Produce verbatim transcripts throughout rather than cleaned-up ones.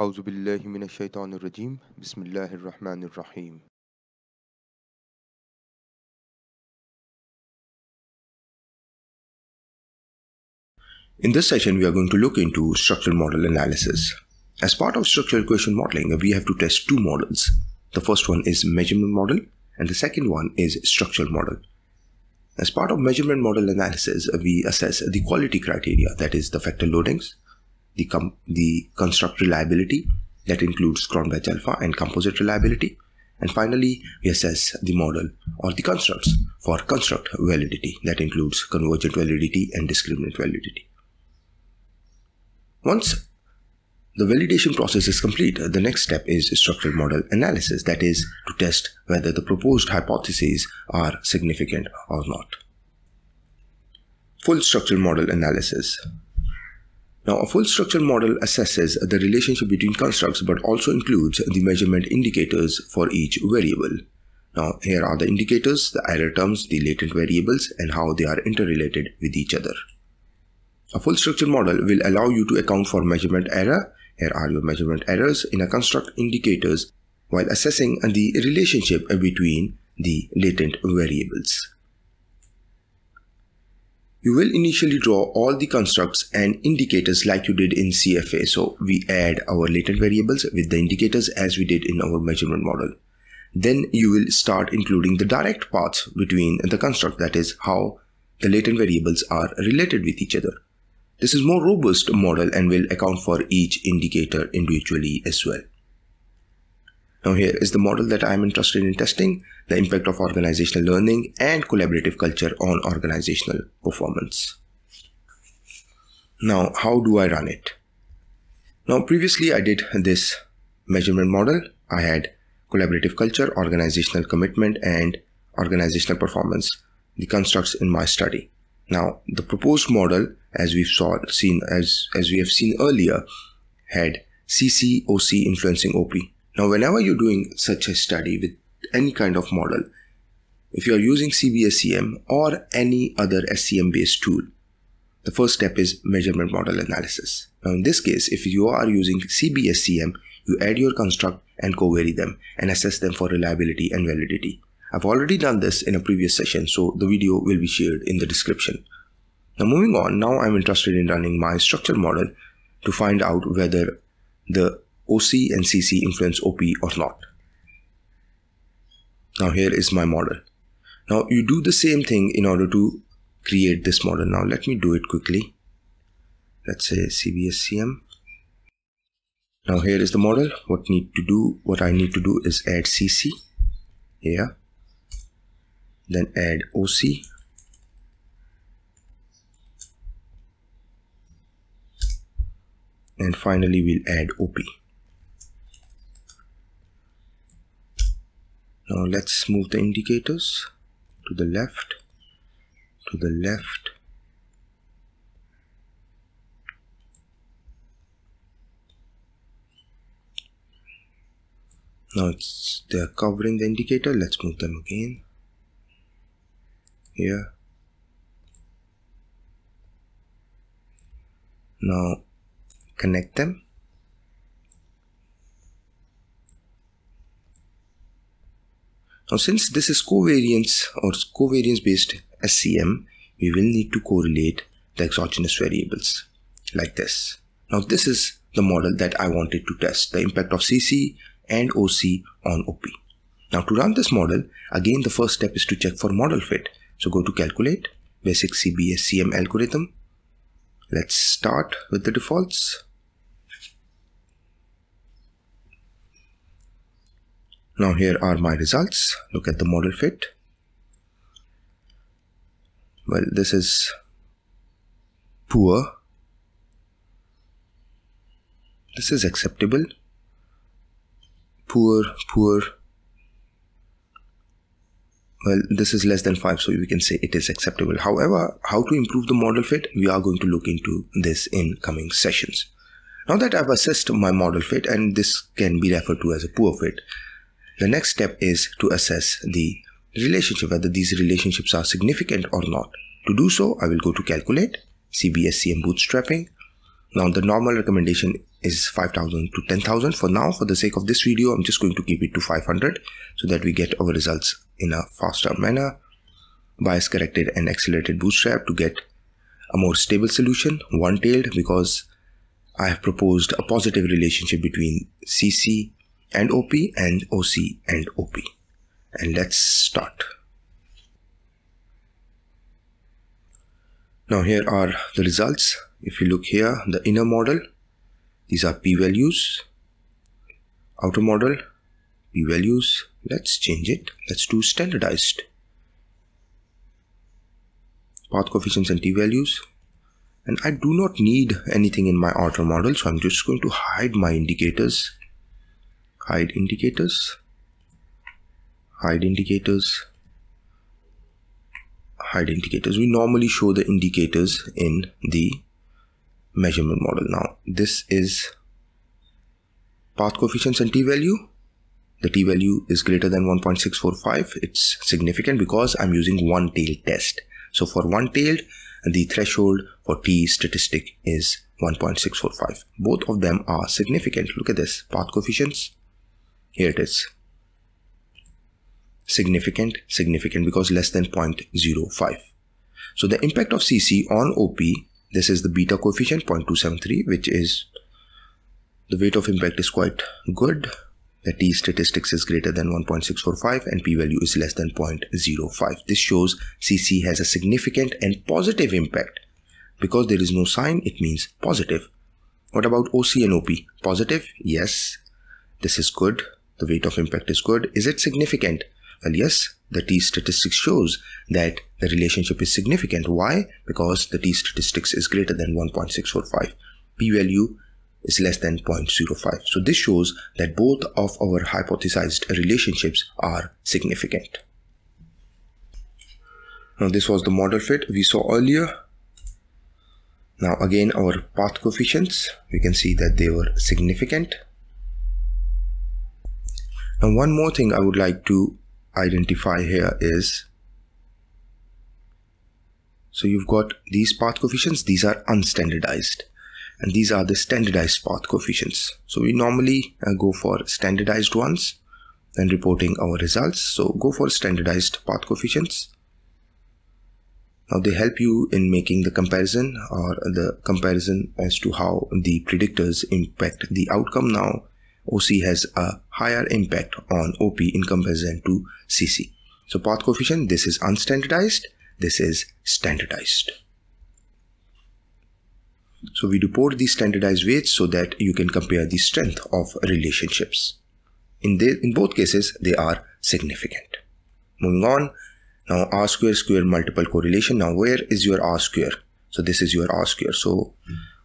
أعوذ بالله من الشيطان الرجيم بسم الله الرحمن الرحيم In this session, we are going to look into structural model analysis. As part of structural equation modeling, we have to test two models. The first one is measurement model and the second one is structural model. As part of measurement model analysis, we assess the quality criteria, that is the factor loadings, the, com the construct reliability, that includes Cronbach alpha and composite reliability, and finally we assess the model or the constructs for construct validity, that includes convergent validity and discriminant validity. Once the validation process is complete, the next step is structural model analysis, that is to test whether the proposed hypotheses are significant or not. Full structural model analysis. Now, a full structural model assesses the relationship between constructs but also includes the measurement indicators for each variable. Now, here are the indicators, the error terms, the latent variables, and how they are interrelated with each other. A full structural model will allow you to account for measurement error. Here are your measurement errors in a construct indicators while assessing the relationship between the latent variables. You will initially draw all the constructs and indicators like you did in C F A. So we add our latent variables with the indicators as we did in our measurement model. Then you will start including the direct paths between the construct, that is how the latent variables are related with each other. This is more robust model and will account for each indicator individually as well. Now here is the model that I am interested in testing, the impact of organizational learning and collaborative culture on organizational performance. Now how do I run it? Now previously I did this measurement model. I had collaborative culture, organizational commitment and organizational performance, the constructs in my study. Now the proposed model, as we've saw, seen as, as we have seen earlier, had C C O C influencing O P. Now whenever you're doing such a study with any kind of model, if you're using C B S C M or any other S C M based tool, the first step is measurement model analysis. Now in this case, if you are using C B S C M, you add your construct and covary them and assess them for reliability and validity. I've already done this in a previous session, so the video will be shared in the description. Now moving on, now I'm interested in running my structural model to find out whether the O C and C C influence O P or not. Now here is my model. Now you do the same thing in order to create this model. Now let me do it quickly. Let's say C B S C M. Now here is the model. What need to do? What I need to do is add C C here. Then add O C. And finally we'll add O P. Now let's move the indicators to the left, to the left. Now it's, they're covering the indicator, let's move them again. Here. Now connect them. Now since this is covariance or covariance based S C M, we will need to correlate the exogenous variables like this. Now this is the model that I wanted to test, the impact of C C and O C on O P. Now to run this model, again the first step is to check for model fit. So go to calculate, basic C B S C M algorithm. Let's start with the defaults. Now here are my results. Look at the model fit. Well, this is poor. This is acceptable. Poor, poor. Well, this is less than five, so we can say it is acceptable. However, how to improve the model fit? We are going to look into this in coming sessions. Now that I've assessed my model fit, and this can be referred to as a poor fit, the next step is to assess the relationship, whether these relationships are significant or not. To do so, I will go to calculate, C B S C M bootstrapping, Now the normal recommendation is five thousand to ten thousand. For now, for the sake of this video, I'm just going to keep it to five hundred so that we get our results in a faster manner. Bias corrected and accelerated bootstrap to get a more stable solution, one-tailed, because I have proposed a positive relationship between C C and O P and O C and O P. And let's start. Now here are the results. If you look here, the inner model, these are p-values, outer model, p-values. Let's change it. Let's do standardized. Path coefficients and t-values. And I do not need anything in my outer model, so I'm just going to hide my indicators. Hide indicators. Hide indicators. Hide indicators. We normally show the indicators in the measurement model. Now this is path coefficients and t-value. The t-value is greater than one point six four five. It's significant because I'm using one-tailed test. So for one-tailed, the threshold for t statistic is one point six four five. Both of them are significant. Look at this, path coefficients. Here it is. Significant, significant, because less than zero point zero five. So the impact of C C on O P, this is the beta coefficient zero point two seven three, which is, the weight of impact is quite good. The t statistics is greater than one point six four five and p-value is less than zero point zero five. This shows C C has a significant and positive impact. Because there is no sign, it means positive. What about O C and O P? Positive? Yes. This is good. The weight of impact is good. Is it significant? Well, yes, the t statistics shows that the relationship is significant. Why? Because the t statistics is greater than one point six four five. P-value is less than zero point zero five. So this shows that both of our hypothesized relationships are significant. Now this was the model fit we saw earlier. Now again, our path coefficients, we can see that they were significant. Now one more thing I would like to identify here is, so you've got these path coefficients, these are unstandardized, and these are the standardized path coefficients. So we normally uh, go for standardized ones when reporting our results. So go for standardized path coefficients. Now they help you in making the comparison, or the comparison as to how the predictors impact the outcome. Now O C has a higher impact on O P in comparison to C C. So path coefficient, this is unstandardized, this is standardized. So we report these standardized weights so that you can compare the strength of relationships. In, the, in both cases, they are significant. Moving on, now R square square multiple correlation. Now where is your R square? So this is your R square. So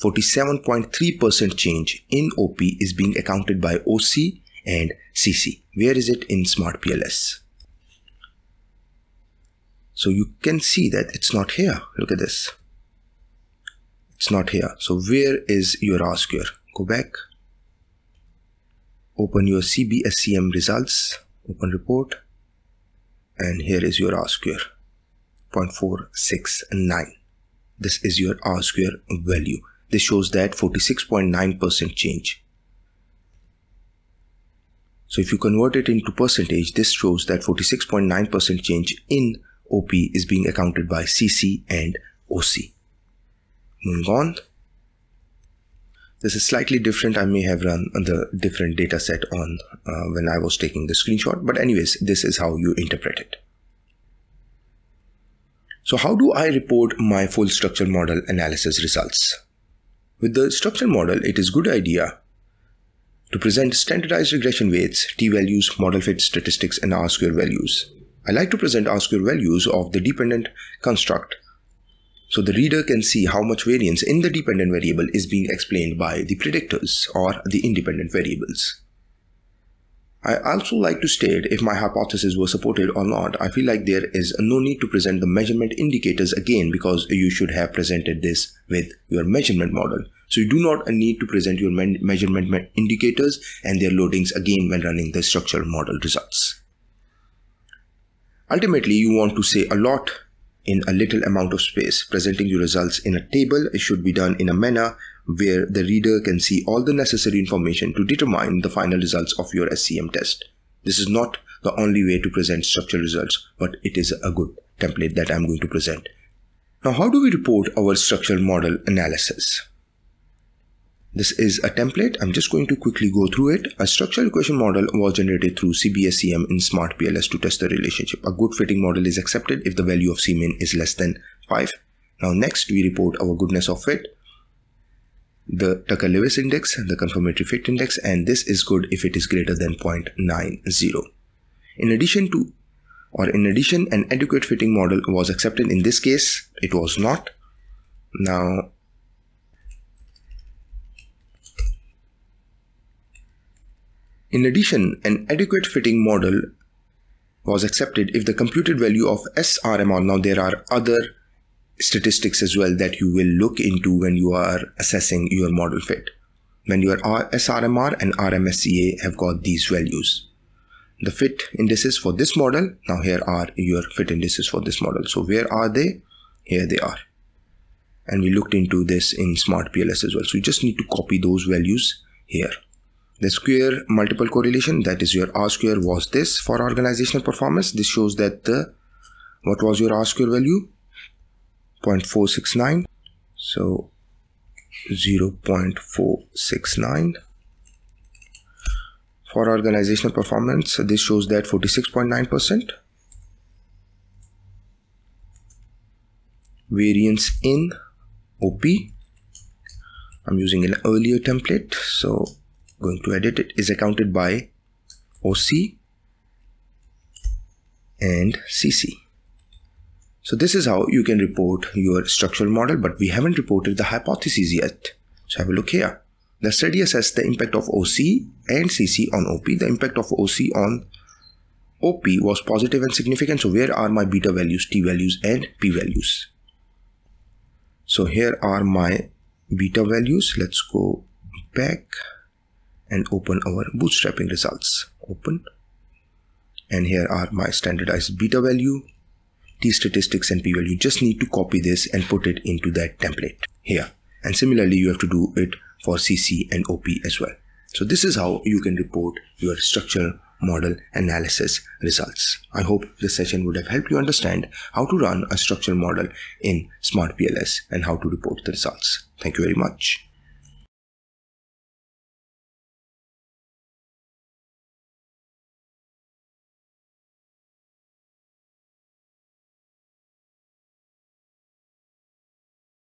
forty-seven point three percent change in O P is being accounted by O C and C C. Where is it in Smart P L S? So you can see that it's not here. Look at this. It's not here. So where is your R square? Go back. Open your C B S C M results. Open report. And here is your R square. zero point four six nine. This is your R square value. This shows that forty-six point nine percent change. So if you convert it into percentage, this shows that forty-six point nine percent change in O P is being accounted by C C and O C. Moving on. This is slightly different. I may have run the different data set on uh, when I was taking the screenshot. But anyways, this is how you interpret it. So how do I report my full structural model analysis results? With the structural model, it is a good idea to present standardized regression weights, t-values, model fit statistics, and R-square values. I like to present R-square values of the dependent construct so the reader can see how much variance in the dependent variable is being explained by the predictors or the independent variables. I also like to state if my hypothesis was supported or not. I feel like there is no need to present the measurement indicators again because you should have presented this with your measurement model. So you do not need to present your measurement indicators and their loadings again when running the structural model results. Ultimately, you want to say a lot in a little amount of space. Presenting your results in a table, it should be done in a manner where the reader can see all the necessary information to determine the final results of your S C M test. This is not the only way to present structural results, but it is a good template that I'm going to present. Now, how do we report our structural model analysis? This is a template. I'm just going to quickly go through it. A structural equation model was generated through C B S C M in Smart P L S to test the relationship. A good fitting model is accepted if the value of Cmin is less than five. Now next we report our goodness of fit, the Tucker-Lewis index, the confirmatory fit index, and this is good if it is greater than zero point nine zero. In addition to, or in addition, an adequate fitting model was accepted. In this case, it was not. Now, in addition, an adequate fitting model was accepted if the computed value of S R M R, now there are other statistics as well that you will look into when you are assessing your model fit. When your S R M R and R M S E A have got these values. The fit indices for this model, now here are your fit indices for this model. So where are they? Here they are. And we looked into this in Smart P L S as well. So you just need to copy those values here. The square multiple correlation, that is your R square, was this for organizational performance. This shows that the, what was your R square value? zero point four six nine. So zero point four six nine. For organizational performance, this shows that forty-six point nine percent. Variance in O P. I'm using an earlier template, so going to edit it, is accounted by O C and C C. So this is how you can report your structural model, but we haven't reported the hypotheses yet. So have a look here. The study assessed the impact of O C and C C on O P. The impact of O C on O P was positive and significant. So where are my beta values, T values and P values? So here are my beta values. Let's go back and open our bootstrapping results, open, and here are my standardized beta value, T statistics and P value. You just need to copy this and put it into that template here, and similarly you have to do it for C C and O P as well. So this is how you can report your structural model analysis results. I hope this session would have helped you understand how to run a structural model in Smart P L S and how to report the results. Thank you very much.